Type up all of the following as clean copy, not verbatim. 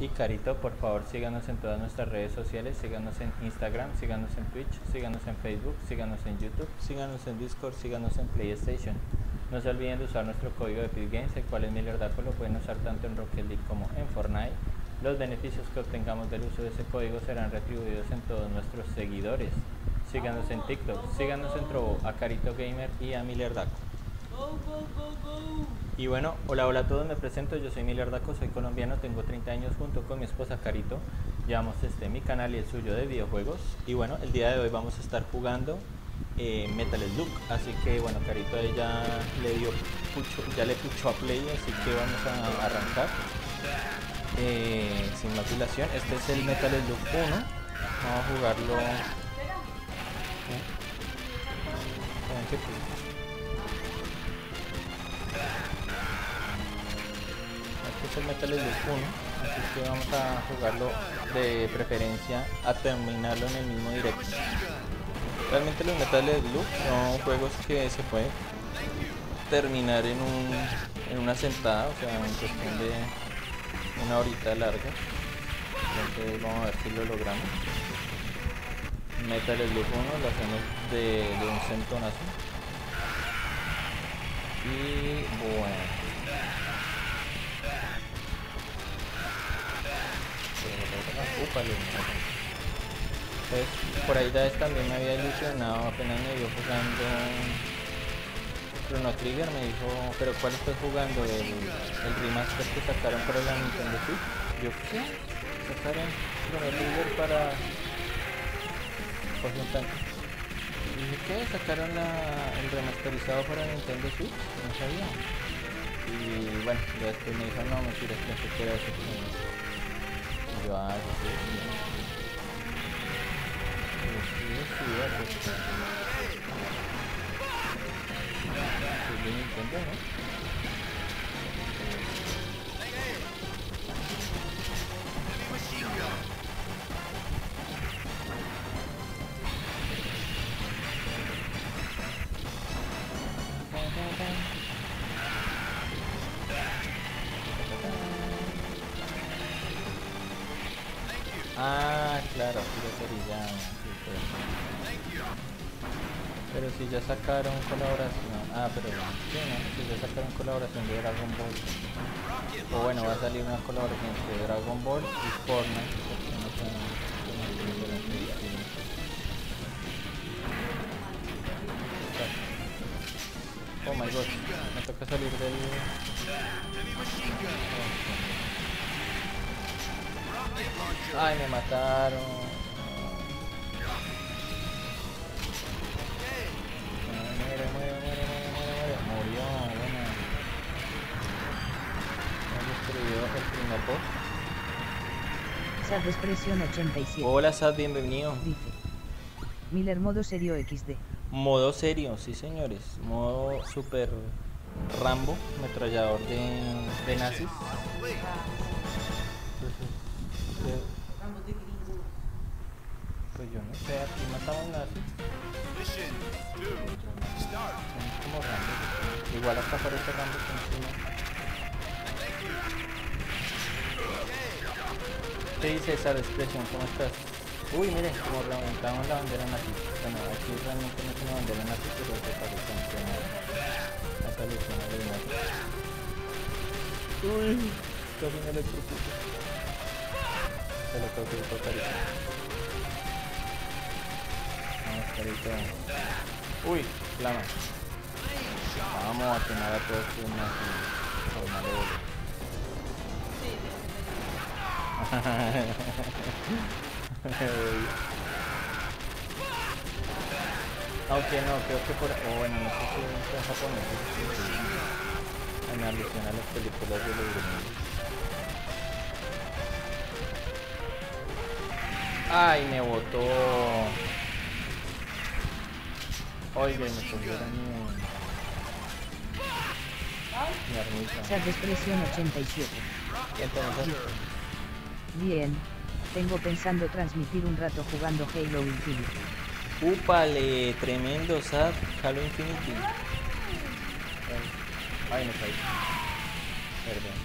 y Carito. Por favor, síganos en todas nuestras redes sociales, síganos en Instagram, síganos en Twitch, síganos en Facebook, síganos en YouTube, síganos en Discord, síganos en PlayStation. No se olviden de usar nuestro código de Epic Games, el cual es Millerdako, lo pueden usar tanto en Rocket League como en Fortnite. Los beneficios que obtengamos del uso de ese código serán retribuidos en todos nuestros seguidores. Síganos en TikTok, síganos en Trovo, a Carito Gamer y a Millerdako. Y bueno, hola, hola a todos, me presento, yo soy Millerdako, soy colombiano, tengo 30 años junto con mi esposa Carito. Llevamos mi canal y el suyo de videojuegos. Y bueno, el día de hoy vamos a estar jugando Metal Slug, así que bueno, Carito ya le puchó a play, así que vamos a arrancar sin más dilación. Este es el Metal Slug 1, vamos a jugarlo Este es el Metal Slug 1, así que vamos a jugarlo de preferencia a terminarlo en el mismo directo. Realmente los Metal Slug son juegos que se puede terminar en una sentada, o sea, en cuestión de una horita larga. Entonces vamos a ver si lo logramos. Metal Slug 1 lo hacemos de un centonazo. Y bueno, entonces por ahí también me había ilusionado, apenas me vio jugando Chrono Trigger, me dijo, pero ¿cuál estás jugando? El remaster que sacaron para la Nintendo Switch. Yo, ¿qué? Sacaron Chrono Trigger para... Coge un tanque. Y dije, ¿qué? ¿Sacaron el remasterizado para Nintendo Switch? No sabía. Y bueno, ya después me dijo, no, mentira, es que era eso. Y yo, eso sí, es de Nintendo, ¿no? Ah, claro, sí lo quería, pero si ya sacaron colaboración, ya sacaron colaboración de Dragon Ball, o bueno, va a salir una colaboración entre Dragon Ball y Fortnite, porque no tengo... Oh my god, me toca salir del... Ay, me mataron. Muere. Murió, bueno. Me destruyó el primer boss. Sad expresión 87. Hola Sad, bienvenido. Dice Miller modo serio XD. Modo serio, sí señores. Modo super Rambo, ametrallador de nazis. Pues yo no sé, aquí mataban nazis. Como Rambo. Igual hasta parece Rambo encima. ¿Qué dice esa expresión? ¿Cómo estás? Uy, miren, como levantaban la bandera nazi. Bueno, aquí realmente no es una bandera nazi, pero se parece encima. La solución de nazi. Uy, casi me electrocuté. Lo que ocurrió, Carito. Vamos, Carito. Uy, flama. Vamos a quemar a todos con una aunque no, creo que por... Oh, bueno, no sé si es japonés. En alusión a las películas de los gringos. Ay, me botó. Oiga, me cogieron mi armita. Sad expresión 87. Bien, tengo pensando transmitir un rato jugando Halo Infinite. Úpale, tremendo Sad, Halo Infinite. Ay, no caí. Perdón.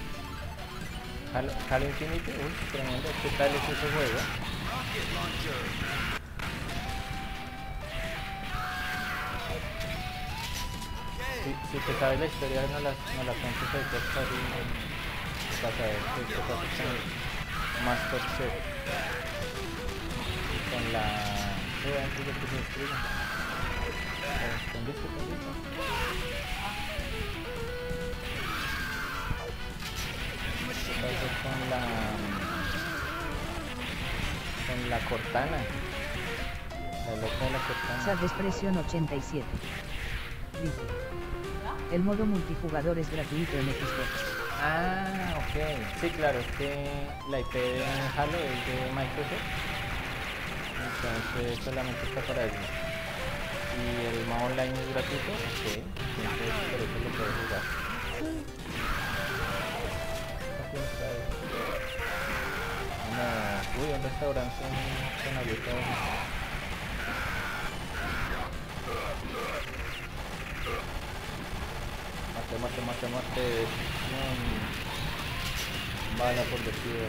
Halo Infinite, uy, tremendo. ¿Qué tal es ese juego? Si te sabes la historia, no la cuentes de texto así, vas a ver qué pasa con Master Chef. Con la... vean que se destruye. ¿Qué pasa con la... Cortana? La loca de la Cortana. Satisfacción 87. Dice. El modo multijugador es gratuito en Xbox. Ah, ok. Sí, claro, es que la IP de Halo es de Microsoft. Entonces solamente está para ellos. Y el modo online es gratuito, ok. Entonces por eso lo puedes jugar. Una... uy, un restaurante con abierto. Mate. Bala por despido.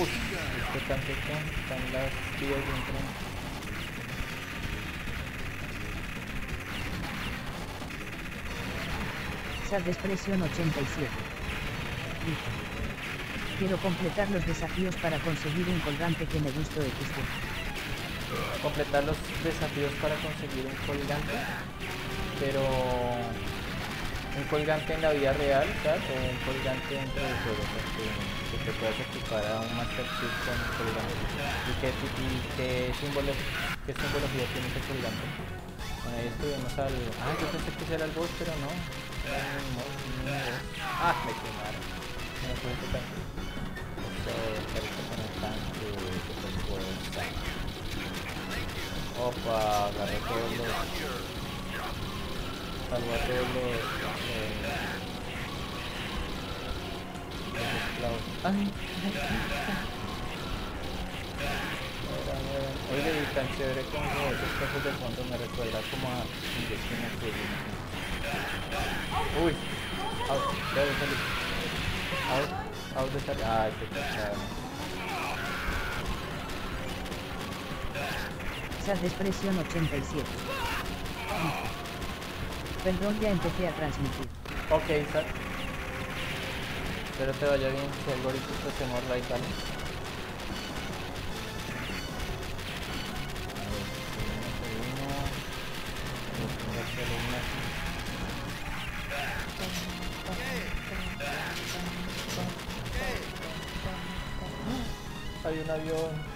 Uy, este tanque están las tías de un tren. Satisfacción 87. Quiero completar los desafíos para conseguir un colgante que me gustó XD. Completar los desafíos para conseguir un colgante, pero un colgante en la vida real, ¿sabes? O un colgante dentro del juego, que te puedas equipar a un Master Chief con un colgante. ¿Y qué simbología tiene ese colgante? Bueno, ahí estuvimos al... ah, yo pensé que era el boss, pero no. Ah, me quemaron. No puedo tocar. Opa, agarré todos los... salvo a todos los esclavos. ¡Ay! Oye, y tan chévere como estos casos de fondo me recuerda como a inyecciones que... ¡uy! ¡Out! ¡Debe salir! ¡Out! ¡Ah, de salir! ¡Ay, qué cachado! Satisfacción 87. Perdón, ya empecé a transmitir. Ok, Sat. Espero te vaya bien, si el algoritmo se morda y tal. Hay un avión.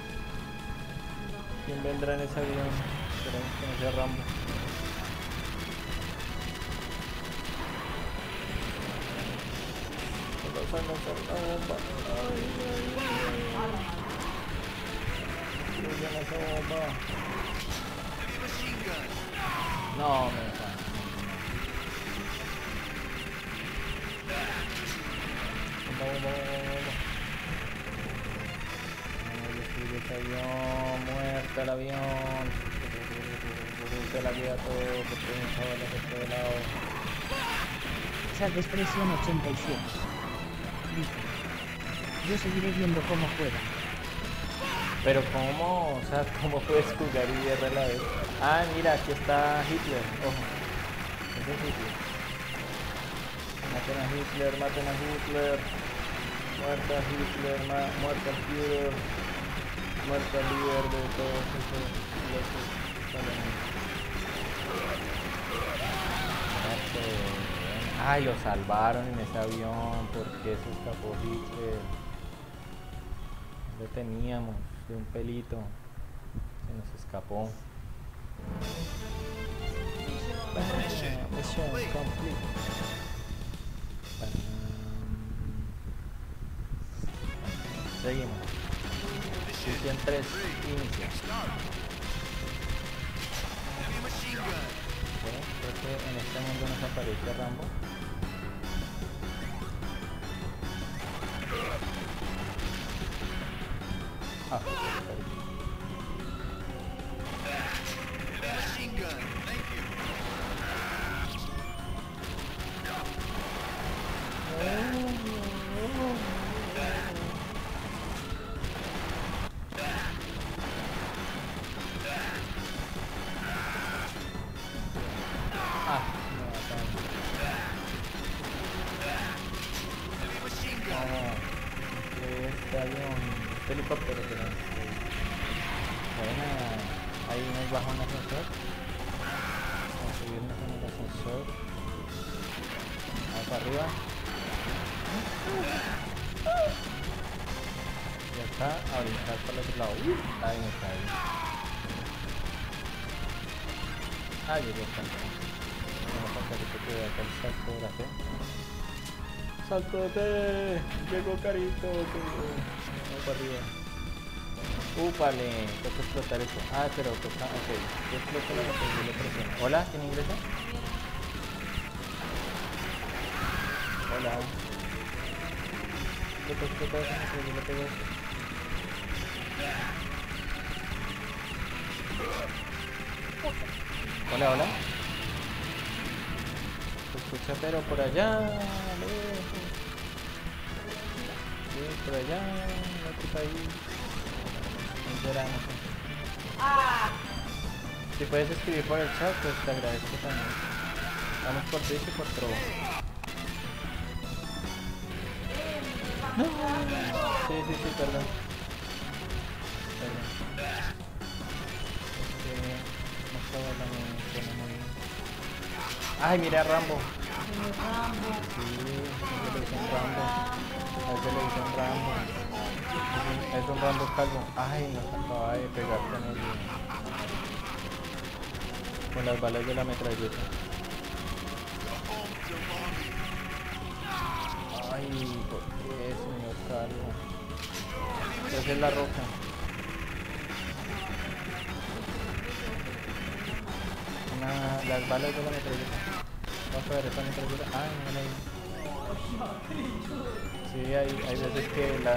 ¿Quién vendrá en ese avión? Esperemos que no sea Rambo. Se los han lanzado una bomba. ¡Ay, ay, ay! ¡Uy, esa bomba! No, me dejaron. Bomba. El avión, muerta el avión, se la guía todo, porque no sabe lo que está de lado. Satisfacción 87. Dice, yo seguiré viendo cómo juega. Pero cómo, o sea, cómo puedes jugar y ver la vez. Ah, mira, aquí está Hitler, ojo. Ese es Hitler. Maten a Hitler, maten a Hitler. Muerta Hitler, muerta Hitler. Muerta líder de todos esos locos solamente. Ay, lo salvaron en ese avión porque se escapó Hitler. Lo teníamos de un pelito. Se nos escapó. Misión completa. Seguimos. Misión 3, inicia. Bueno, creo que en este mundo nos aparece Rambo. Ah, helicóptero, pero... Bueno, ahí en el bajón del ascensor. Vamos a subirnos en el ascensor. Vamos para arriba. Ya está, a brincar para el otro lado. Ahí no está, ahí. Ah, yo ya está. Vamos a pasar que te voy a hacer el salto de la fe. ¡Saltote! Llegó Carito, vamos para arriba. ¡Úpale! Tengo que explotar eso. Ah, pero que está... Ok. Yo exploto la que le presiono. ¿Hola? ¿Quién ingresa? Hola. Tengo que explotar eso porque yo le pego eso. Hola, hola. Se escucha pero por allá. Por allá, otro país. No será, no sé. Si puedes escribir por el chat, pues te agradezco también. Vamos por Twitch y por Trovo. No. Sí, sí, sí, perdón. No estaba hablando muy bien. Ay, mira a Rambo. Sí, Rambo. A ese le hizo un Rambo. Es un Rambo calvo. Ay, nos acaba de pegar con el... con las balas de la metralleta. Ay, ¿por qué, señor calvo? Esa es la roca. Las balas de la metralleta. Vamos a ver esta metralleta. Ay, no la hice. Sí, hay veces que la...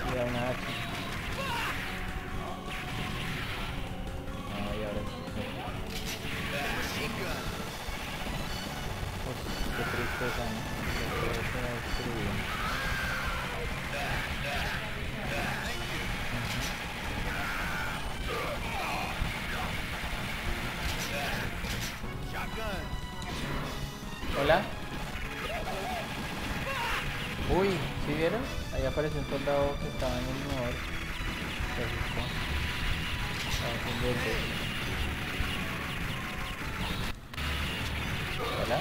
y da una hacha. Ay, ahora sí. Uf, qué tristeza, ¿no? Creo que la destruida. Hola. Uy, ¿sí vieron? Ahí apareció un soldado que estaba en el norte. Hola.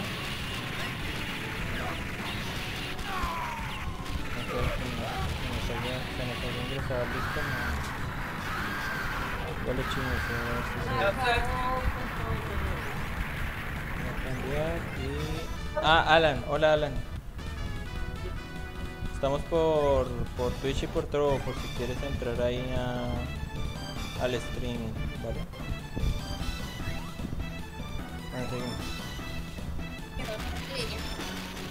No sé, ingresado al disco. Ya lo chingo. Ah, Alan, hola Alan. Estamos por Twitch y por Trovo, por si quieres entrar ahí al stream, ¿vale? Vamos, seguimos.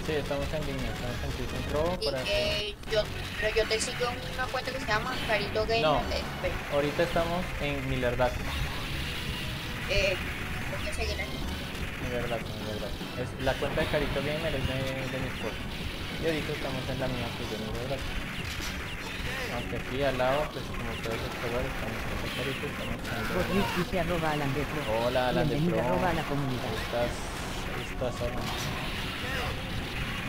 Sí, estamos en línea, estamos en Twitch en Trovo para que... Pero yo te sigo en una cuenta que se llama Carito Gamer. No, ahorita estamos en Millerdako. ¿Por qué seguir aquí? Millerdako. Es la cuenta de Carito Gamer, es de mi esposa. Y ahorita estamos en la mía, pues de Millerdako. Aunque aquí al lado, pues como todos los colores, estamos con Carito, estamos con Alan de Pro. Hola Alan de Pro. Arroba a la comunidad. Estás ahora.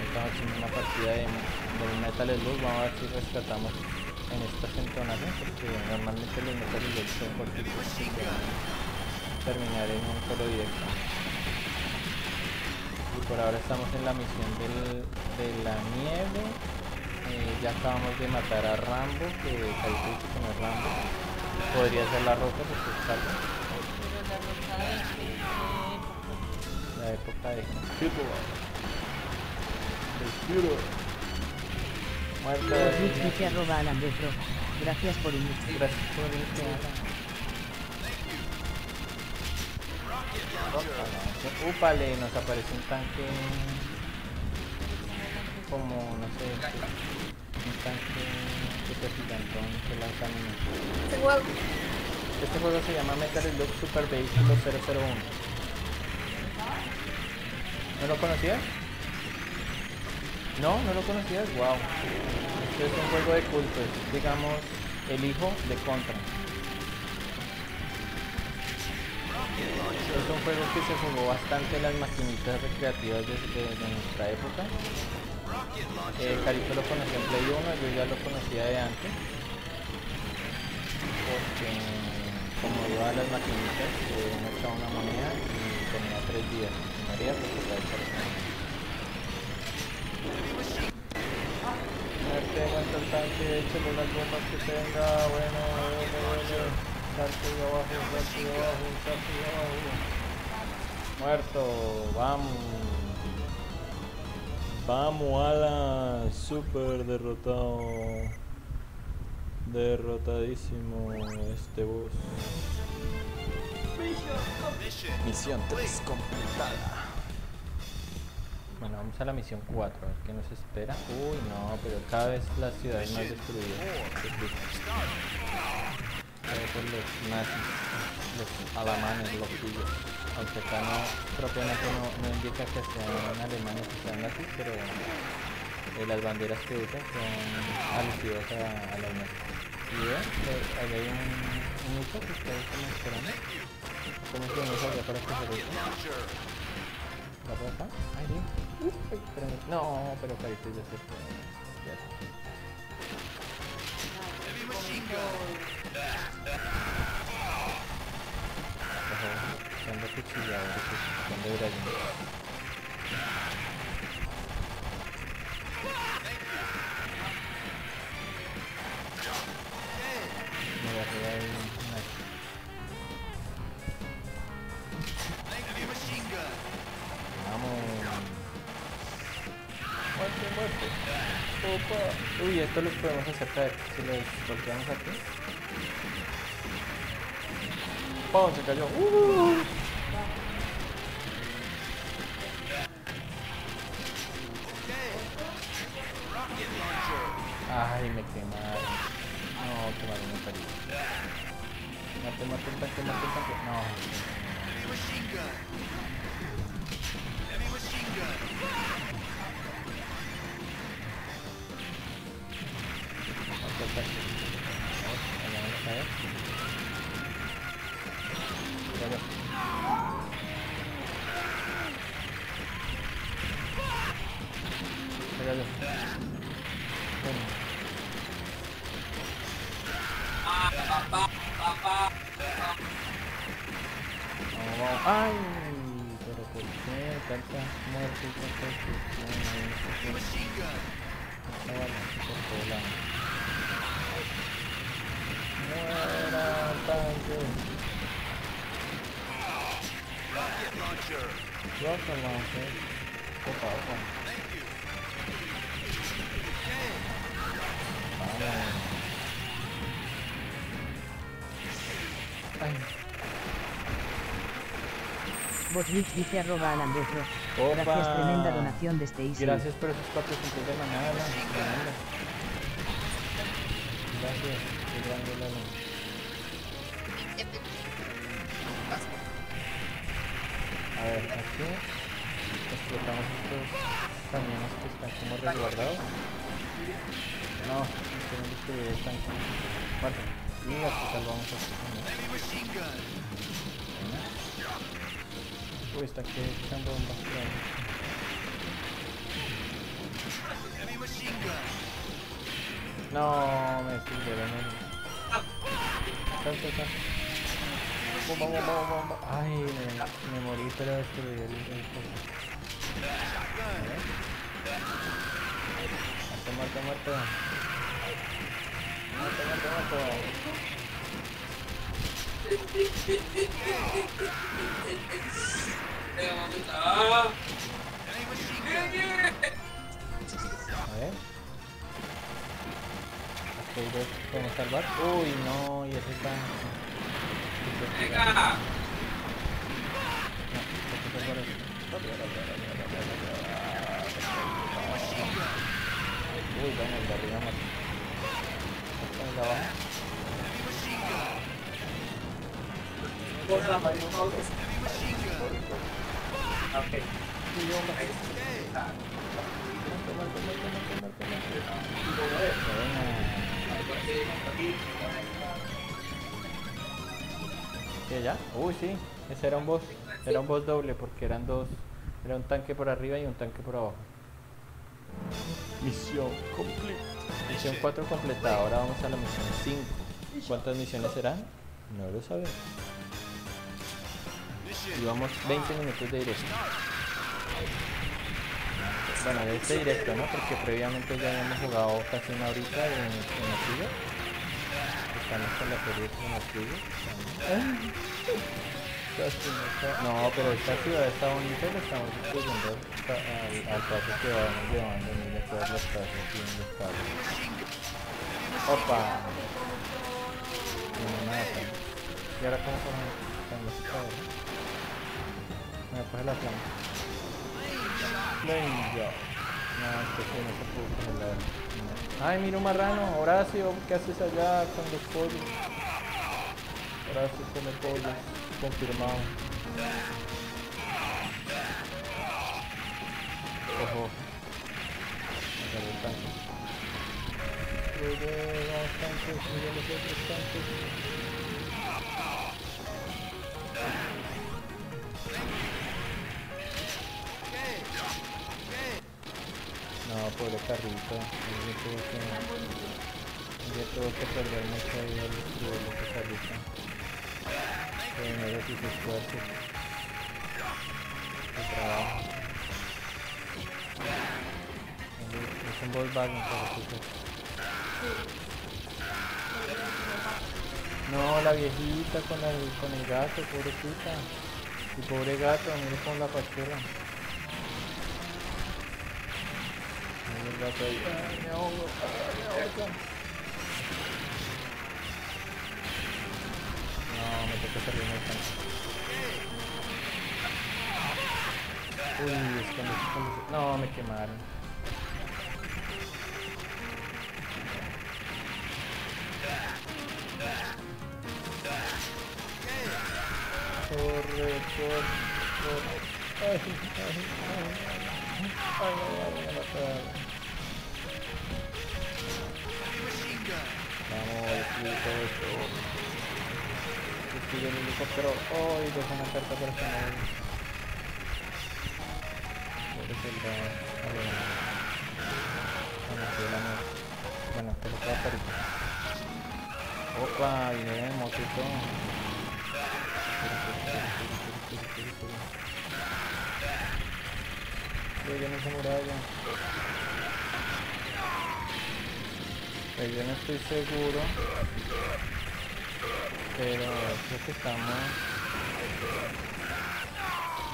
Estamos haciendo una partida de Metal Slug. Vamos a ver si rescatamos en esta entonada, porque normalmente los Metal Slug son cortitos. Terminar en un solo directo. Y por ahora estamos en la misión de la nieve. Ya acabamos de matar a Rambo, que calculo que no es Rambo. Podría ser la roca, porque es calvo. La época de Halo. Muerta de... Gracias por unir. Gracias por unirte. Úpale, nos aparece un tanque como, no sé, un tanque super gigantón que lanza minas. Este juego se llama Metal Slug Super Vehicle 001. ¿No lo conocías? No, no lo conocías, wow. Este es un juego de culto, es, digamos, el hijo de Contra. es un juego que se jugó bastante en las maquinitas recreativas desde nuestra época. Carito lo conocí en Play 1, yo ya lo conocía de antes porque como iba a las maquinitas, me echaba una moneda y tenía 3 días. María, pues la descargué. El tanque, échale las bombas que tenga, bueno, salto abajo. Muerto, vamos. Vamos a la super derrotado. Derrotadísimo este boss. Misión 3 completada. Bueno, vamos a la misión 4, a ver qué nos espera. Uy, no, pero cada vez la ciudad es más destruida. Por los nazis, los alemanes, los pillos. Aunque acá no, propiamente no indica que sean alemanes que sean nazis, pero las banderas que usan son alusivas a la UNESCO. Y vean, ahí hay un hito que ustedes están esperando. ¿Cómo se nos habla para que se vea? ¿La puedo acá? Ay, bien. No, pero Carito ya se fue. Ya está. Son de cuchilladores, son de Dragon Ball. Me voy a pegar una aquí. Opa. Uy, esto los podemos hacer caer. Si los golpeamos aquí. ¡Pum! Se cayó. Ay, me quemaron. No, quemaron un palito. Mate el tanque. No. Ay, pero por qué tanta muerte y tanta destrucción. Muera, tanque. Rocket launcher. Opa. Ay. Botwitz dice arroba al Andrés. Gracias, tremenda donación de este ICI. Gracias por esos 400 de mañana. Gracias. A ver, aquí explotamos estos camiones que están como resguardados. No, tenemos que destruir el tanque. Vale, y aquí salvamos a estos camiones. Uy, está aquí echando bombas. No, me estuvieron en... Bomba. Ay, me morí, pero destruí el coche. Muerto. ¿Podemos salvar? Uy, no, y ese está... ¡Venga! Uy, bueno, el de arriba mató. ¿Está el de abajo? Ok. ¿Qué ya? Uy, sí. Ese era un boss doble porque eran dos, era un tanque por arriba y un tanque por abajo. Misión completa. Misión 4 completada, ahora vamos a la misión 5. ¿Cuántas misiones serán? No lo sabemos. Y vamos 20 minutos de directo. Bueno, de este directo, ¿no? Porque previamente ya habíamos jugado casi una horita en la silla. Estamos con la serie en la silla. No, pero esta ciudad está bonita, lo estamos discutiendo al paso que vamos llevando. Mira todas las casas aquí en los cabos. Opa. Y ahora cómo con los cabos. Me coge la planta. Venga. No, es que no se puede congelar. No. Ay, mira un marrano, Horacio, ¿qué haces allá con los pollos? Horacio come pollos, confirmado. Ojo. Me salió el tanque. Mira los tanques, mira los otros tanques. No, pobre carrito, yo tuve que perder mucho ahí al destruir ese carrito. Primero sus esfuerzos, el trabajo. Es un Volkswagen, carrito. No, la viejita con el gato, pobrecita. Y pobre gato, mire con la pachera. Ay, me ahogo, no, me toca salirme el tanque. Uy, es que me... No, me quemaron. Corre. Ay. Vamos, explico esto. Destruye el helicóptero. ¡Ay! Deja una carta para que no venga. Eres el daño. Bueno, te lo puedo aparecer. ¡Opa! Bien, motito. Yo no sé muralla. Yo no estoy seguro, pero creo que estamos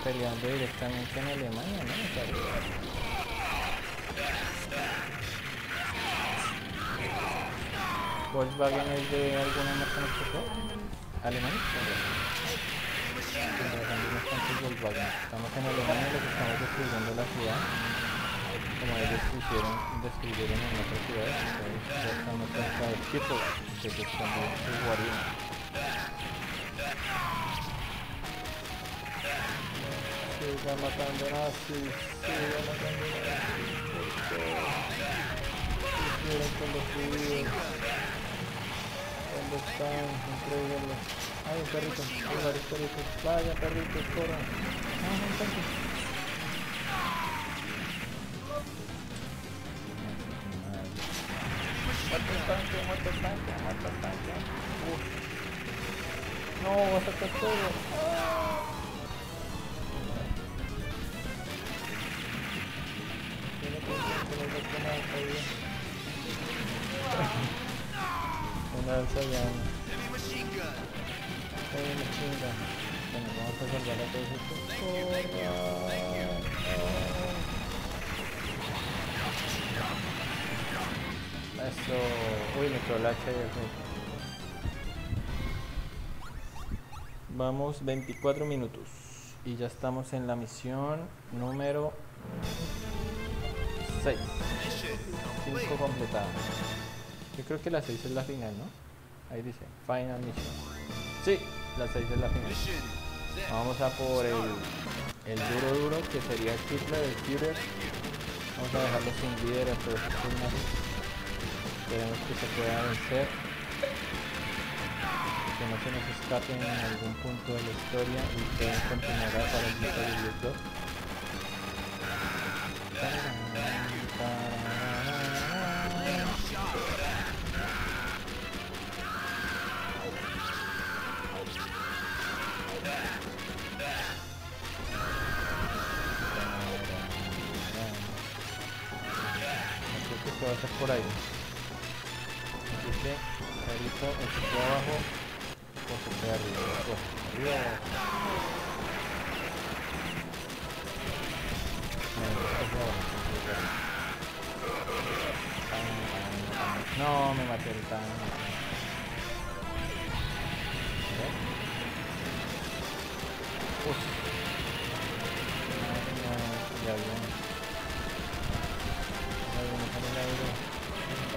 peleando directamente en Alemania, ¿no? ¿Claro? Volkswagen es de alguna marca no alemana. Volkswagen. Estamos en Alemania, los estamos destruyendo la ciudad. Como ellos destruyeron en otras ciudades, entonces ya estamos en cada equipo de que estamos en guardián. Siga matando nazis, siga matando nazis, porque hicieron con los judíos. ¿Dónde están? Entréguenlos. Ay, un perrito, varios perritos, vaya perritos, corran. Vamos, un tanque. Muerto el tanque. No, va a sacar todo. Una alza ya. Bueno, vamos a salvar a todos estos. Eso... Uy, me quedó la hacha y el rey. Vamos 24 minutos. Y ya estamos en la misión número 6. 5 completadas. Yo creo que la 6 es la final, ¿no? Ahí dice, final mission. Sí, la 6 es la final. Vamos a por el duro que sería el triple del Führer. Vamos a dejarlo sin líder, pero es... Esperemos que se pueda vencer. Que informaciones escapen en algún punto de la historia y que continuará para el desarrollo del juego. Va a ser por ahí. Así que Carito o se queda abajo o se queda arriba. No, me maté el tan. Ya bien.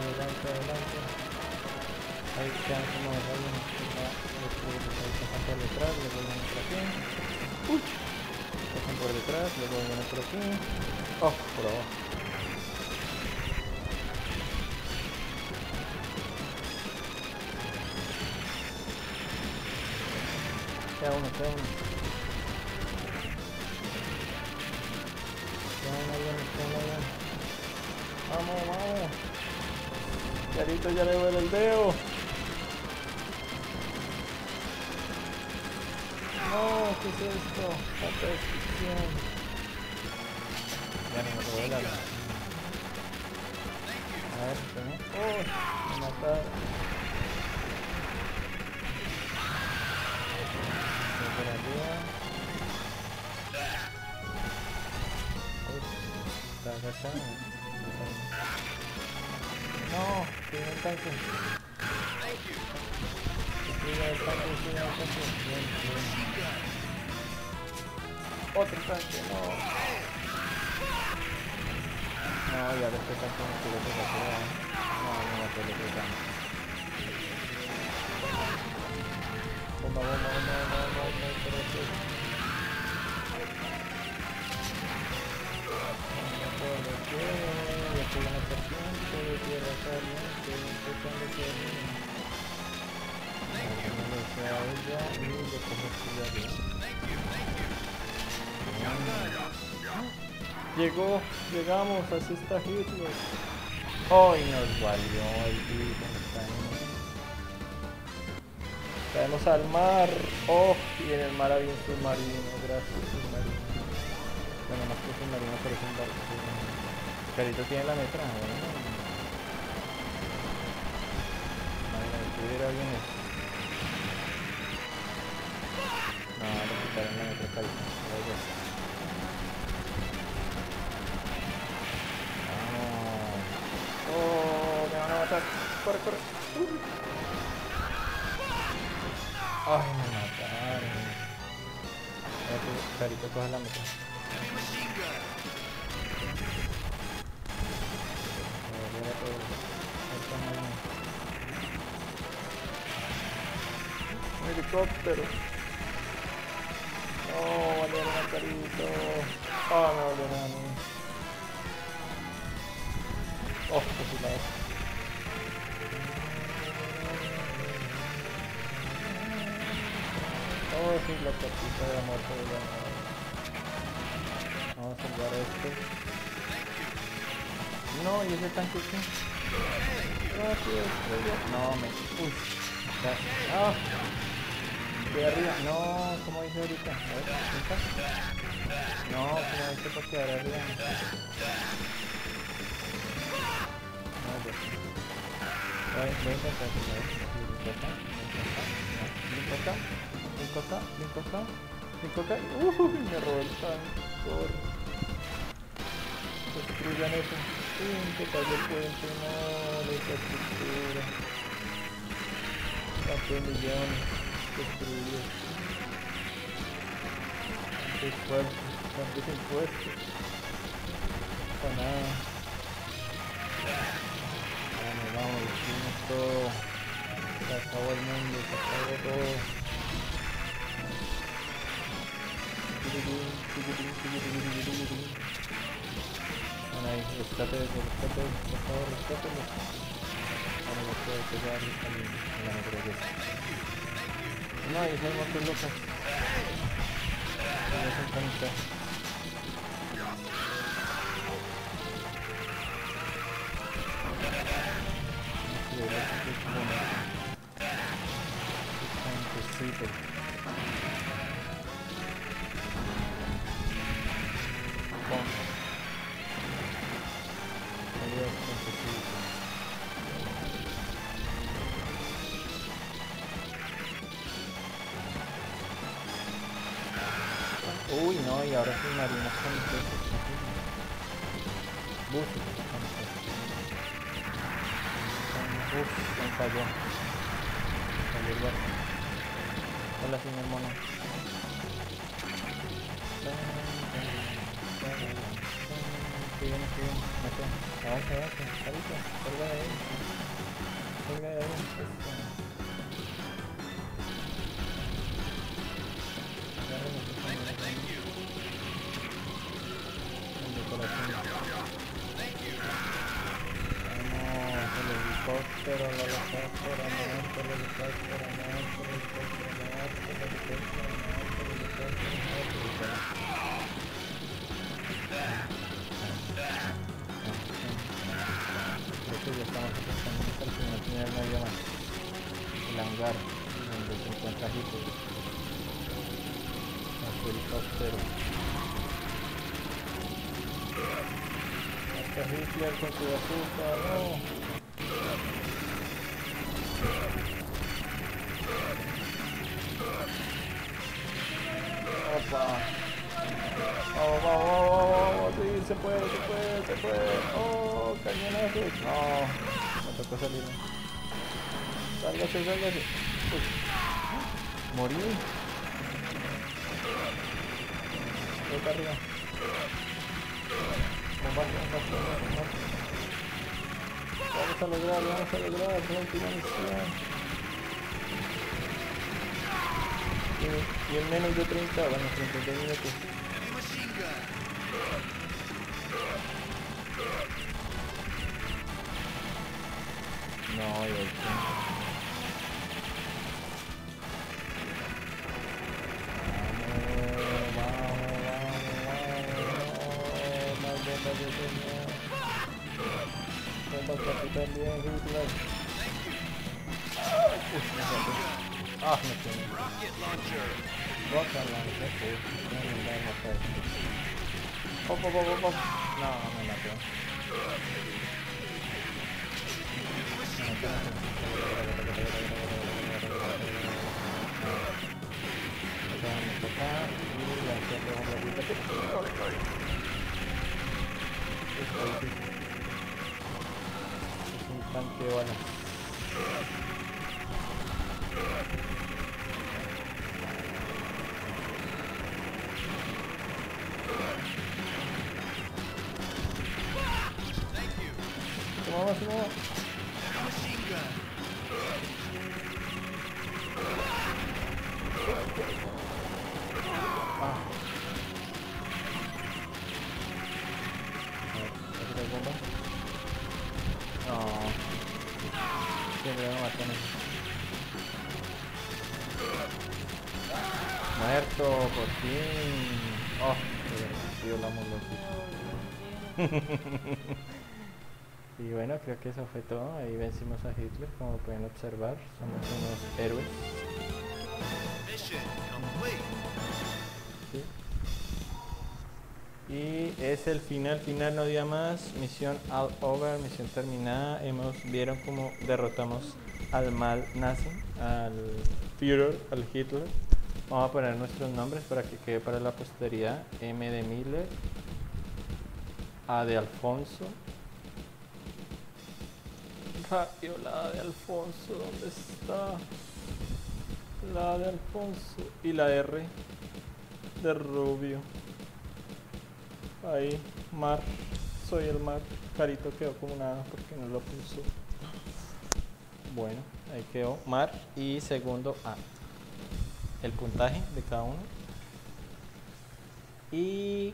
Adelante. Ahí quedan como los álbumes que pasan por detrás, le vuelven por aquí. Pasan por detrás, le vuelven por aquí. Oh, por abajo. Queda uno. Vamos. Carito ya le duele el dedo. No, ¿qué es esto? La persecución. Ya no me lo duele. A ver, ¿tenés? ¡Oh! Me mataron. Por arriba. Está agachado. No, tiene el tanque. Tiene el tanque. Bien. Otro tanque, no. No, ya este tanque no quiero que no, no, no, no, no, no, no, no, no, Llegó, llegamos, así está Hitler. Hoy nos valió el Hitler. Caemos al mar. Oh, y en el mar había un submarino. Gracias, submarino. Bueno, más que submarino, pero es un barco. Carito tiene la metra, ¿no? Hubiera bien eso. No, lo quitaron en otro país. No. Oh, me van a matar. Corre. Ay, me mataron. Carito, coge la meta. Helicóptero. No, valieron a Carito. Ah, no valieron a mí. Oh, casi la vez. Oh, sí, la cartita de la muerte de la madre. Vamos a salvar a este. No, y ese tanque aquí. No, me. Uy. Ah. De arriba, no, como dije ahorita, a ver, ¿sí? No, como dije para quedar arriba. Voy a intentar, Link acá, me robó el tanque. Destruyan eso. Que cayó el puente, no, la infraestructura. Campeón de millones. Destruido. Tantos impuestos. Para nada. Bueno, vamos, hicimos todo. Se acabó el mundo, se acabó todo. Bueno, ahí, rescate. Ahora no puedo pegar el camino. No, ahí está el monstruo loco. Uy, no, y ahora sí marinas con buses. Me falló. Salió el barco. Hola, señor mono. Estoy bien. Avanza. Carito, salga de ahí. Se puede. Oh, cañonazo. No, me tocó salir. Sálgase. Morí. Toca arriba. Vamos a lograr, última misión. Y en menos de 32 minutos. No, yo y bueno, creo que eso fue todo. Ahí vencimos a Hitler, como pueden observar. Somos unos héroes. Sí. Y es el final, no había más. Misión all over, misión terminada. Vieron cómo derrotamos al mal nazi, al Führer, al Hitler. Vamos a poner nuestros nombres para que quede para la posteridad. M de Miller, A de Alfonso. Rápido, la de Alfonso, ¿dónde está? La de Alfonso. Y la R de Rubio. Ahí, Mar. Soy el Mar. Carito quedó como nada porque no lo puso. Bueno, ahí quedó Mar y segundo A. El puntaje de cada uno. Y...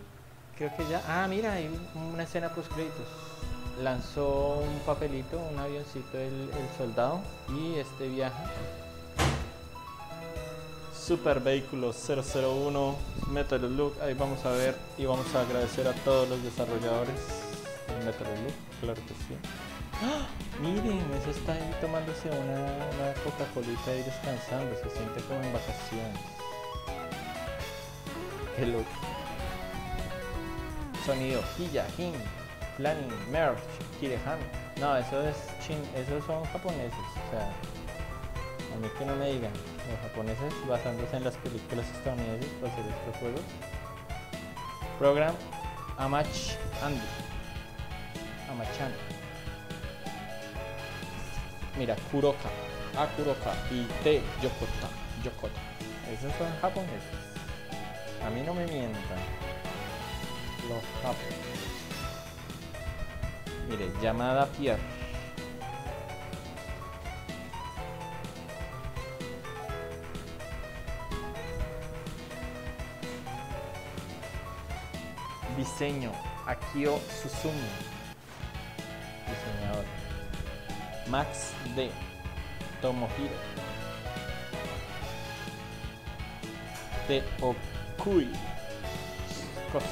creo que ya... Ah, mira, hay una escena post créditos. Lanzó un papelito, un avioncito el soldado y este viaja Super Vehicle 001, Metal Slug. Ahí vamos a ver y vamos a agradecer a todos los desarrolladores de Metal Slug, claro que sí. ¡Ah! Miren, eso está ahí tomándose una Coca-Colita y descansando, se siente como en vacaciones. Hello. Sonido Hiya, Hin, Planning, Merch, Kirehan. No, eso es chin, esos son japoneses, o sea, a mí que no me digan. Los japoneses, basándose en las películas estadounidenses para hacer estos juegos. Program Amach Andy Amachan. Mira, Kuroka Akuroka y T Yokota Yokota. Esos son japoneses. A mí no me mientan los japoneses. Mire, llamada Pierre. Diseño, Akio Susumu, diseñador. Max D, Tomohiro. Te Okui, Cosa.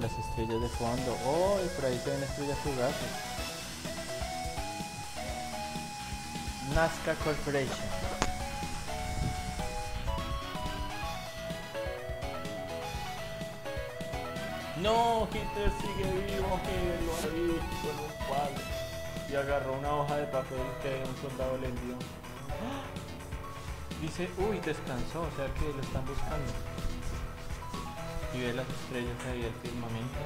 Las estrellas de fondo, oh, y por ahí se ven estrellas fugaces. Nazca Corporation, no, Hitler sigue vivo, que lo ha visto con un palo y agarró una hoja de papel que un soldado le envió. Dice, uy, descansó, o sea que lo están buscando. Y ve las estrellas ahí al firmamento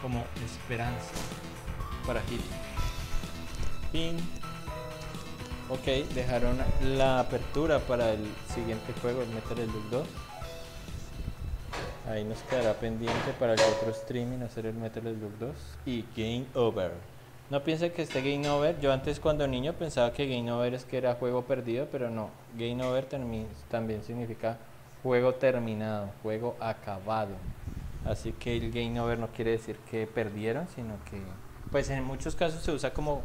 como esperanza para Hitler. Fin. Ok, dejaron la apertura para el siguiente juego, el Metal Slug 2. Ahí nos quedará pendiente para el otro streaming hacer el Metal Slug 2 y Game Over. No piensen que esté Game Over. Yo antes cuando niño pensaba que Game Over es que era juego perdido, pero no. Game Over también significa juego terminado, juego acabado. Así que el game over no quiere decir que perdieron, sino que pues en muchos casos se usa como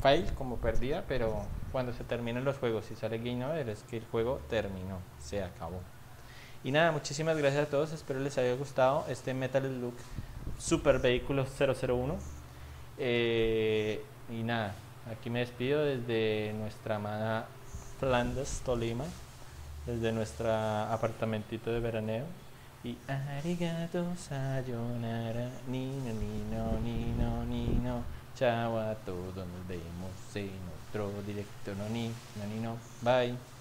fail, como perdida, pero cuando se terminan los juegos y sale game over es que el juego terminó, se acabó. Y nada, muchísimas gracias a todos, espero les haya gustado este Metal Slug Super Vehicle 001. Y nada, aquí me despido desde nuestra amada Flandes, Tolima, desde nuestro apartamentito de veraneo. Y arigato sayonara, nino nino nino nino, chao a todos, nos vemos en otro directo, no ni no ni no, bye.